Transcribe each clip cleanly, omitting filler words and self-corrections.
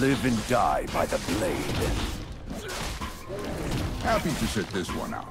Live and die by the blade. Happy to sit this one out.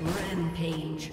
Rampage.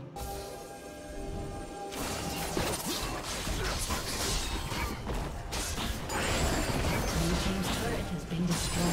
Blue team's turret has been destroyed.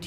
Blue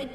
Red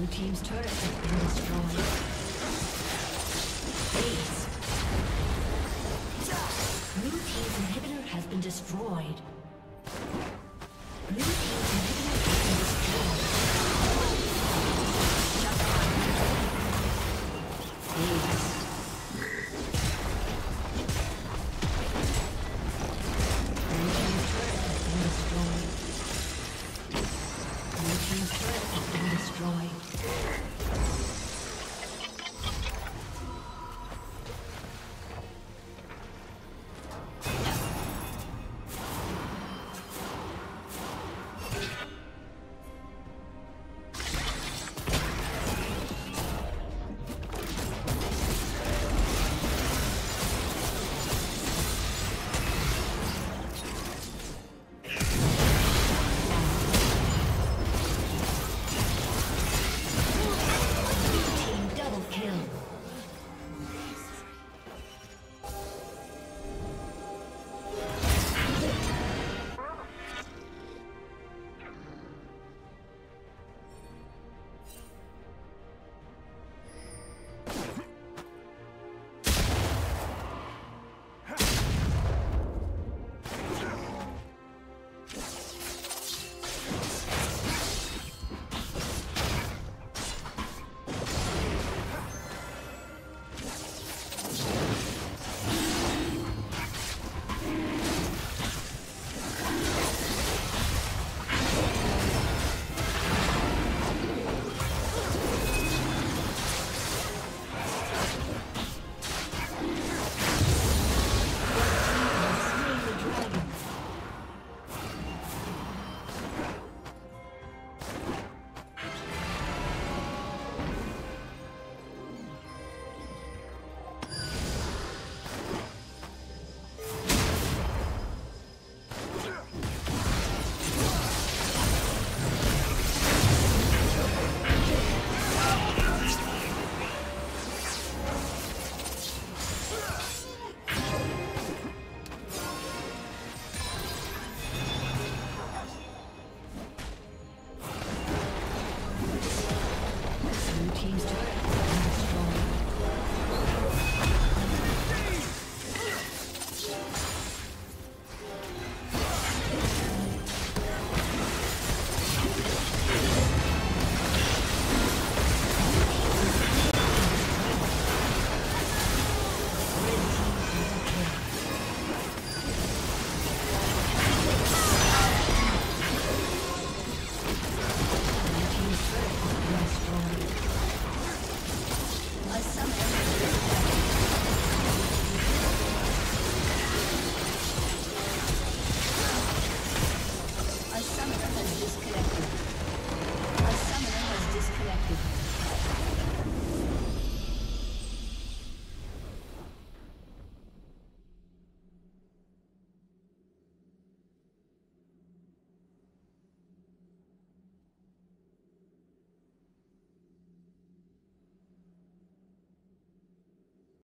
Blue team's inhibitor has been destroyed. Blue team